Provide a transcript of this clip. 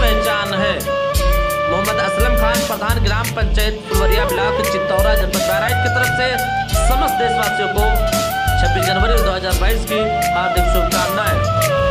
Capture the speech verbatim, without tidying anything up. पहचान है। मोहम्मद असलम खान, प्रधान ग्राम पंचायत फुलवरिया, ब्लॉक चितौरा, जनपद बहराइच की तरफ से समस्त देशवासियों को छब्बीस जनवरी दो हज़ार बाईस की हार्दिक शुभकामनाएं।